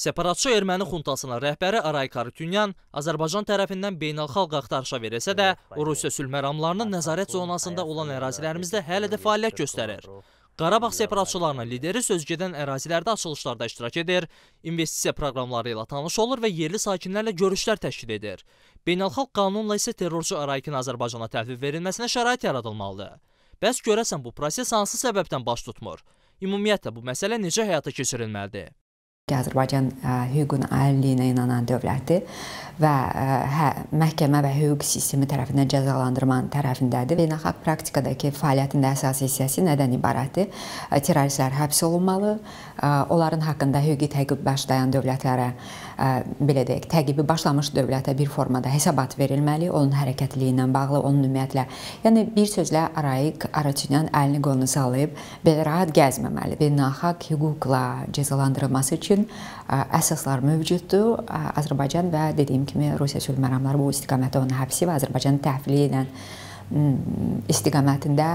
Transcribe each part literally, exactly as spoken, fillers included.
Separatçı erməni xuntasının rəhbəri Arayik Arutyunyan Azərbaycan tərəfindən beynəlxalq axtarışa verilsə də, o Rusiya sülh məramlarının nəzarət zonasında olan ərazilərimizdə hələ də fəaliyyət göstərir. Qarabağ separatçılarının lideri sözgedən ərazilərdə açılışlarda iştirak edir, investisiya proqramları ilə tanış olur və yerli sakinlərlə görüşlər təşkil edir. Beynəlxalq qanunla isə terrorçu Arayikin Azərbaycana təhvil verilməsinə şərait yaradılmalıdır. Bəs görəsən bu proses hansı səbəbdən baş tutmur? Ümumiyyətlə bu məsələ necə həyata keçirilməlidir? Azərbaycan hüququn əlilliyinə inanan dövlətdir və hə, məhkəmə və hüquq sistemi tərəfindən cəzalandırmanın tərəfindədir. Beynəlxalq praktikadakı fəaliyyətin də əsas hissəsi nədən ibarətdir? Terroristlər həbs olunmalı, onların haqqında hüquqi təqib başlayan dövlətlərə, belə deyək, təqibi başlamış dövlətə bir formada hesabat verilməli, onun hərəkətliyi ilə bağlı, onun ümumiyyətlə, yəni bir sözlə Arayik Arutyunyan əlini qolunu sallayıb belə rahat gəzməməli. Beynəlxalq hüquqla cəzalandırılması üçün əsaslar mövcuddur. Azərbaycan və dediyim kimi Rusiya sülh məramları bu istiqamətdə onun həbsi və Azərbaycanın təhvili ilə istiqamətində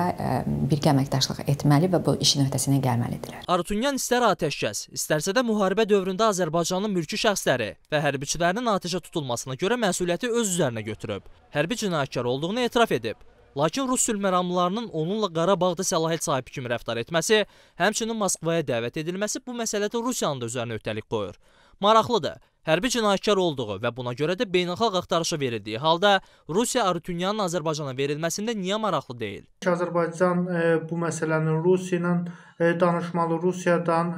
birgə əməkdaşlıq etməli və bu işin öhdəsinə gəlməlidirlər. Arutyunyan istər atəşkəs, istərsə də müharibə dövründə Azərbaycanın mülki şəxsləri və hərbiçilərinin atəşə tutulmasına görə məsuliyyəti öz üzərinə götürüb. Hərbi cinayətkar olduğunu etiraf edib. Lakin Rus sülh məramlılarının onunla Qarabağda səlahiyyət sahibi kimi rəftar etməsi, həmçinin Moskvaya dəvət edilməsi bu məsələdə Rusiyanın da üzərinə öhdəlik qoyur. Maraqlıdır, hərbi cinayətkar olduğu və buna görə də beynəlxalq axtarışa verildiyi halda Rusiya Arutyunyanın Azərbaycana verilməsində niyə maraqlı deyil? Azərbaycan bu məsələni Rusiya ilə danışmalı, Rusiyadan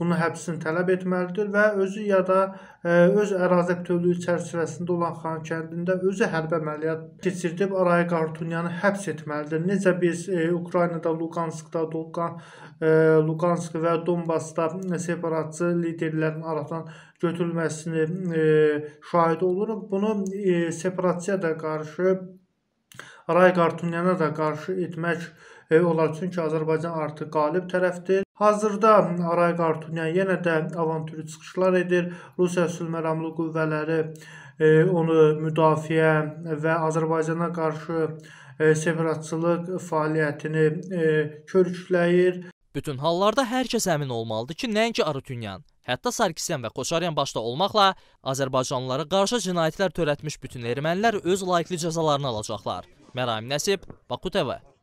bunu həbsini tələb etməlidir və özü ya da öz ərazi bütövlüyü çərçivəsində olan Xankəndində özü hərbi əməliyyat keçirdib Arayik Arutyunyanı həbs etməlidir. Necə biz Ukraynada, Luqanskda, Luqansk və Donbasda separatçı liderlərin aradan götürülməsini şahid oluruq. Bunu separatçıya da qarşı, Arayik Arutyunyana da qarşı etmək olar, çünki Azərbaycan artıq qalib tərəfdir. Hazırda Arayik Arutyunyan yenə də avantürü çıxışlar edir. Rusiya sülh məramlı qüvvələri onu müdafiə və Azərbaycana qarşı separatçılıq fəaliyyətini körükləyir. Bütün hallarda hər kəs əmin olmalıdır ki, nəinki Arutyunyan, hətta Sarkisyan və Koçaryan başda olmaqla Azərbaycanlılara qarşı cinayətlər törətmiş bütün ermənilər öz layiqli cəzalarını alacaqlar. Merahim Nasıb, Baku T V.